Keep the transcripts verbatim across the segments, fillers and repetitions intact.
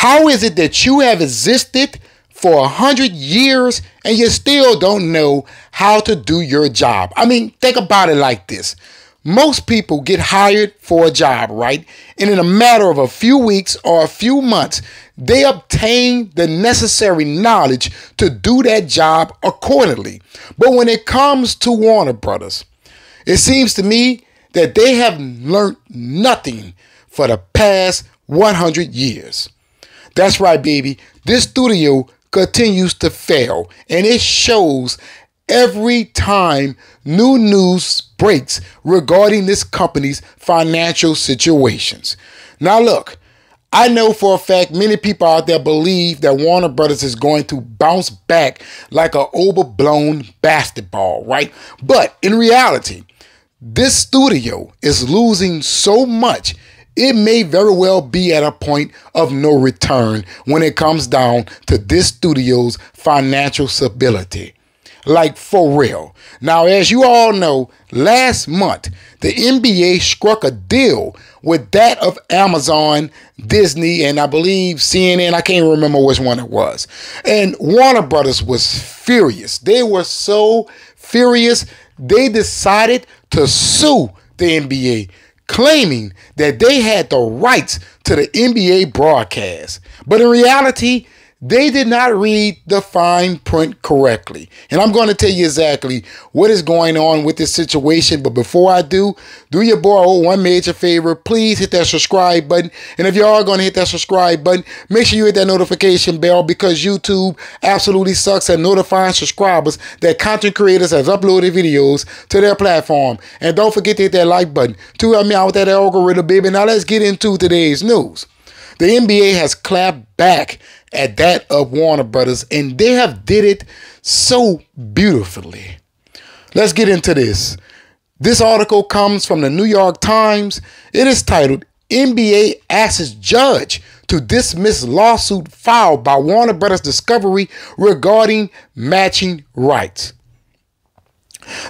How is it that you have existed for a hundred years and you still don't know how to do your job? I mean, think about it like this. Most people get hired for a job, right? And in a matter of a few weeks or a few months, they obtain the necessary knowledge to do that job accordingly. But when it comes to Warner Brothers, it seems to me that they have learned nothing for the past one hundred years. That's right, baby. This studio continues to fail, and it shows every time new news breaks regarding this company's financial situations. Now look, I know for a fact many people out there believe that Warner Brothers is going to bounce back like an overblown basketball, right? But in reality, this studio is losing so much, it may very well be at a point of no return when it comes down to this studio's financial stability. Like, for real. Now, as you all know, last month, the N B A struck a deal with that of Amazon, Disney, and I believe C N N. I can't remember which one it was. And Warner Brothers was furious. They were so furious, they decided to sue the N B A, claiming that they had the rights to the N B A broadcast. But in reality, they did not read the fine print correctly. And I'm going to tell you exactly what is going on with this situation. But before I do, do your boy oh, one major favor. Please hit that subscribe button. And if you are going to hit that subscribe button, make sure you hit that notification bell, because YouTube absolutely sucks at notifying subscribers that content creators have uploaded videos to their platform. And don't forget to hit that like button to help me out with that algorithm, baby. Now let's get into today's news. The N B A has clapped back at that of Warner Brothers, and they have did it so beautifully. Let's get into this. This article comes from the New York Times. It is titled, N B A asks judge to dismiss lawsuit filed by Warner Brothers Discovery regarding matching rights.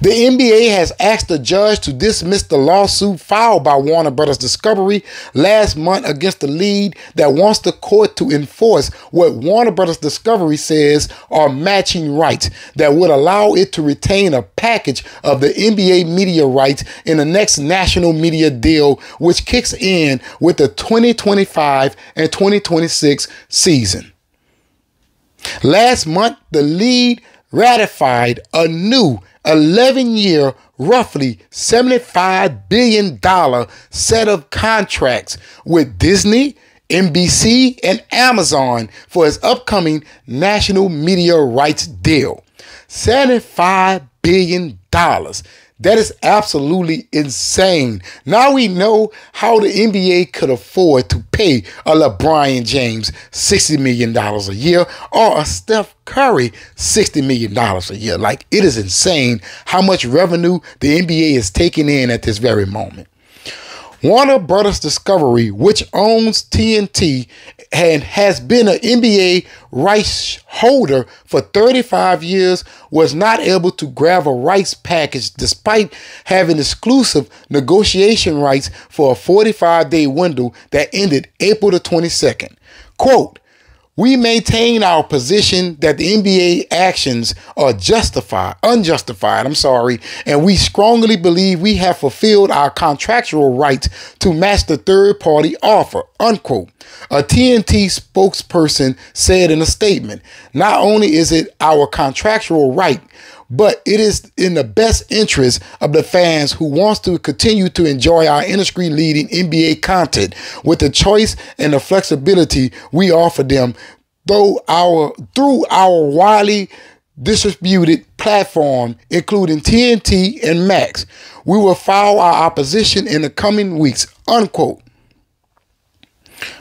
The N B A has asked the judge to dismiss the lawsuit filed by Warner Brothers Discovery last month against the league that wants the court to enforce what Warner Brothers Discovery says are matching rights that would allow it to retain a package of the N B A media rights in the next national media deal, which kicks in with the twenty twenty-five and twenty twenty-six season. Last month, the league ratified a new eleven-year, roughly seventy-five billion dollars set of contracts with Disney, N B C, and Amazon for its upcoming national media rights deal. seventy-five billion dollars. That is absolutely insane. Now we know how the N B A could afford to pay a LeBron James sixty million dollars a year or a Steph Curry sixty million dollars a year. Like, it is insane how much revenue the N B A is taking in at this very moment. Warner Brothers Discovery, which owns T N T and has been an N B A rights holder for thirty-five years, was not able to grab a rights package despite having exclusive negotiation rights for a forty-five day window that ended April the twenty-second. Quote, "We maintain our position that the N B A actions are justified, unjustified, I'm sorry, and we strongly believe we have fulfilled our contractual rights to match the third-party offer," unquote. A T N T spokesperson said in a statement, "Not only is it our contractual right, but it is in the best interest of the fans who wants to continue to enjoy our industry-leading N B A content with the choice and the flexibility we offer them through our, through our widely distributed platform, including T N T and Max. We will file our opposition in the coming weeks," unquote.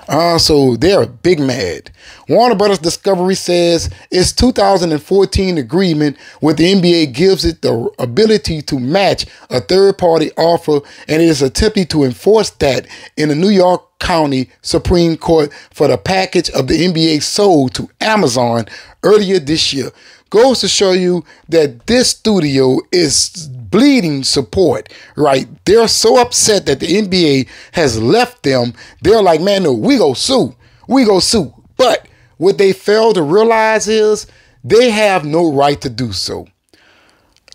Uh, so they're big mad. Warner Brothers Discovery says its two thousand fourteen agreement with the N B A gives it the ability to match a third-party offer, and it is attempting to enforce that in the New York County Supreme Court for the package of the N B A sold to Amazon earlier this year. Goes to show you that this studio is bleeding support, right? They're so upset that the N B A has left them. They're like, man, no, we go sue. we go sue. But what they fail to realize is they have no right to do so.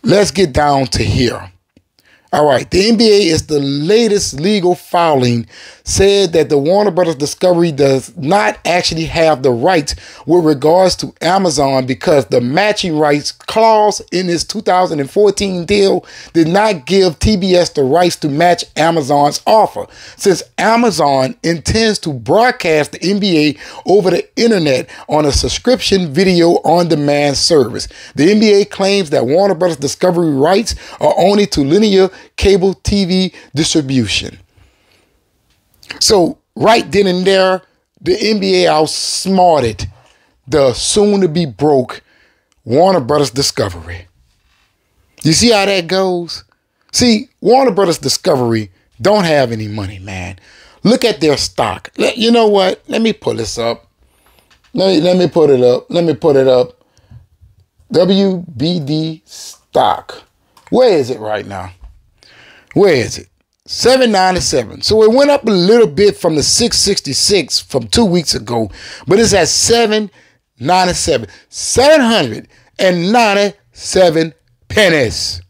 Let's get down to here. All right, the N B A is the latest legal filing said that the Warner Brothers Discovery does not actually have the rights with regards to Amazon because the matching rights clause in its two thousand fourteen deal did not give T B S the rights to match Amazon's offer, since Amazon intends to broadcast the N B A over the internet on a subscription video on-demand service. The N B A claims that Warner Brothers Discovery rights are only to linear cable T V distribution. So right then and there, the N B A outsmarted the soon-to-be broke Warner Brothers Discovery. You see how that goes? See, Warner Brothers Discovery don't have any money, man. Look at their stock. Let, you know what? Let me pull this up. Let me, let me put it up. Let me put it up. W B D stock. Where is it right now? Where is it? seven ninety-seven. So it went up a little bit from the six sixty-six from two weeks ago, but it's at seven ninety-seven. seven hundred ninety-seven pennies.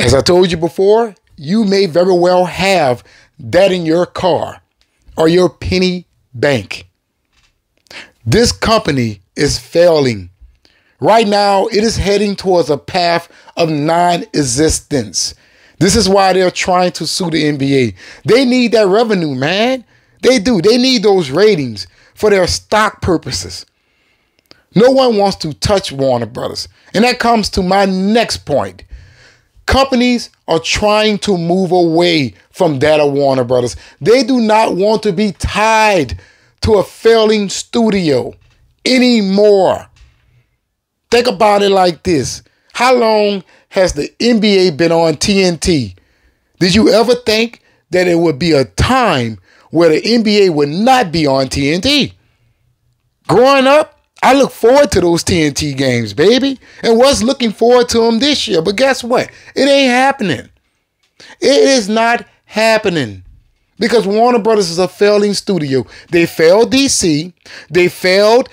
As I told you before, you may very well have that in your car or your penny bank. This company is failing. Right now, it is heading towards a path of non-existence. This is why they're trying to sue the N B A. They need that revenue, man. They do. They need those ratings for their stock purposes. No one wants to touch Warner Brothers. And that comes to my next point. Companies are trying to move away from that of Warner Brothers. They do not want to be tied to a failing studio anymore. Think about it like this. How long has the N B A been on T N T? Did you ever think that it would be a time where the N B A would not be on T N T? Growing up, I look forward to those T N T games, baby, and was looking forward to them this year. But guess what? It ain't happening. It is not happening because Warner Brothers is a failing studio. They failed D C. They failed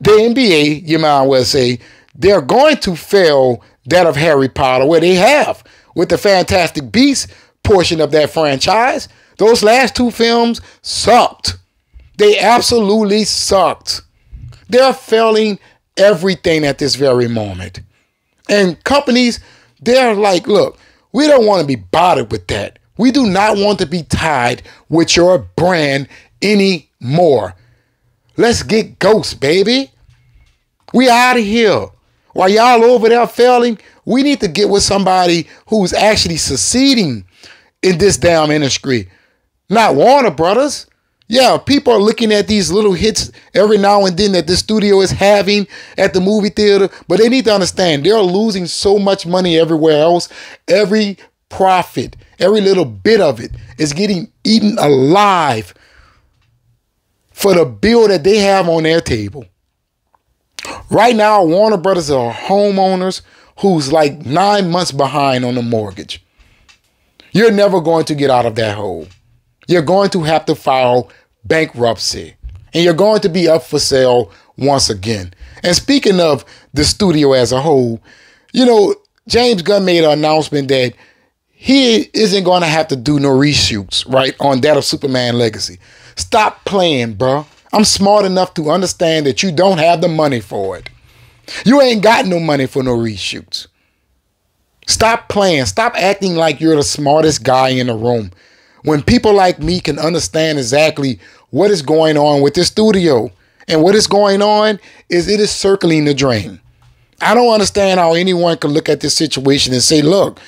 the N B A, you might well say. They're going to fail that of Harry Potter, where they have with the Fantastic Beasts portion of that franchise. Those last two films sucked. They absolutely sucked. They're failing everything at this very moment. And companies, they're like, look, we don't want to be bothered with that. We do not want to be tied with your brand anymore. Let's get ghosts, baby. We out of here. While y'all over there failing, we need to get with somebody who's actually succeeding in this damn industry. Not Warner Brothers. Yeah, people are looking at these little hits every now and then that this studio is having at the movie theater, but they need to understand they're losing so much money everywhere else. Every profit, every little bit of it is getting eaten alive for the bill that they have on their table. Right now, Warner Brothers are homeowners who's like nine months behind on the mortgage. You're never going to get out of that hole. You're going to have to file bankruptcy. And you're going to be up for sale once again. And speaking of the studio as a whole, you know, James Gunn made an announcement that he isn't going to have to do no reshoots, right, on that of Superman Legacy. Stop playing, bro. I'm smart enough to understand that you don't have the money for it. You ain't got no money for no reshoots. Stop playing. Stop acting like you're the smartest guy in the room, when people like me can understand exactly what is going on with this studio. And what is going on is it is circling the drain. I don't understand how anyone can look at this situation and say, look,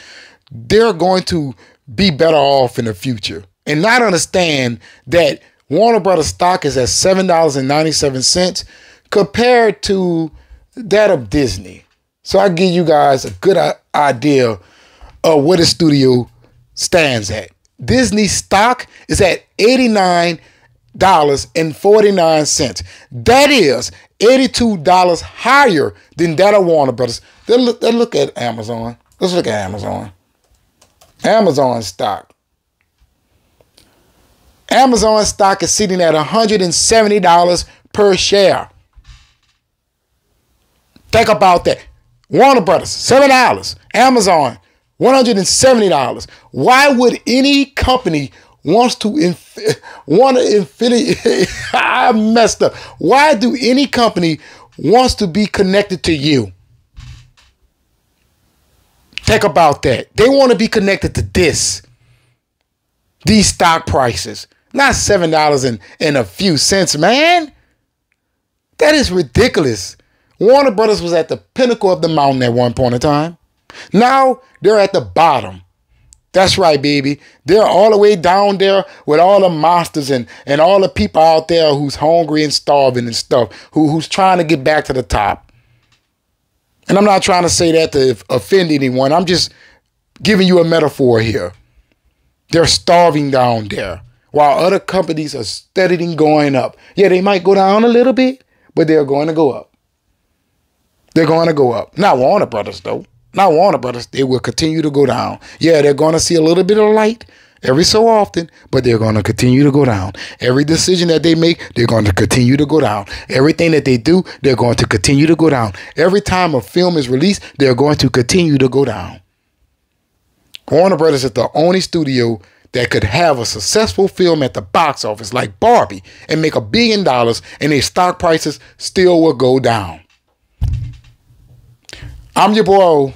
they're going to be better off in the future, and not understand that Warner Brothers stock is at seven ninety-seven compared to that of Disney. So I give you guys a good idea of where the studio stands at. Disney stock is at eighty-nine dollars and forty-nine cents. That is eighty-two dollars higher than that of Warner Brothers. Then look, then look at Amazon. Let's look at Amazon. Amazon stock. Amazon stock is sitting at one hundred seventy dollars per share. Think about that. Warner Brothers, seven dollars. Amazon, one hundred seventy dollars. Why would any company wants to inf want to infinity? I messed up. Why do any company wants to be connected to you? Think about that. They want to be connected to this. These stock prices. Not seven dollars and, and a few cents, man. That is ridiculous. Warner Brothers was at the pinnacle of the mountain at one point in time. Now they're at the bottom. That's right, baby. They're all the way down there with all the monsters and, and all the people out there who's hungry and starving and stuff, who, who's trying to get back to the top. And I'm not trying to say that to offend anyone. I'm just giving you a metaphor here. They're starving down there while other companies are steadily going up. Yeah, they might go down a little bit, but they're going to go up. They're going to go up. Not Warner Brothers, though. Not Warner Brothers. They will continue to go down. Yeah, they're going to see a little bit of light every so often, but they're going to continue to go down. Every decision that they make, they're going to continue to go down. Everything that they do, they're going to continue to go down. Every time a film is released, they're going to continue to go down. Warner Brothers is the only studio that could have a successful film at the box office like Barbie and make a billion dollars and their stock prices still will go down. I'm your boy.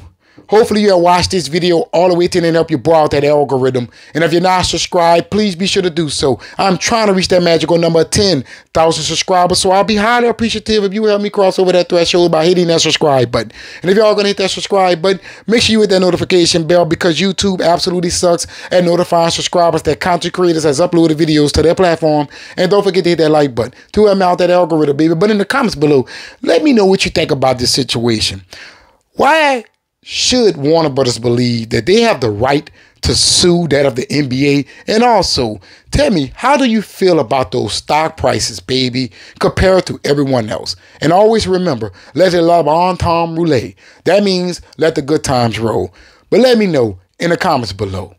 Hopefully you'll watch this video all the way to the end, help you blow out that algorithm. And if you're not subscribed, please be sure to do so. I'm trying to reach that magical number of ten thousand subscribers, so I'll be highly appreciative if you help me cross over that threshold by hitting that subscribe button. And if y'all gonna hit that subscribe button, make sure you hit that notification bell, because YouTube absolutely sucks at notifying subscribers that content creators has uploaded videos to their platform. And don't forget to hit that like button to help out that algorithm, baby. But in the comments below, let me know what you think about this situation. Why should Warner Brothers believe that they have the right to sue that of the N B A? And also, tell me, how do you feel about those stock prices, baby, compared to everyone else? And always remember, let the LeBron Tom roulette. That means let the good times roll. But let me know in the comments below.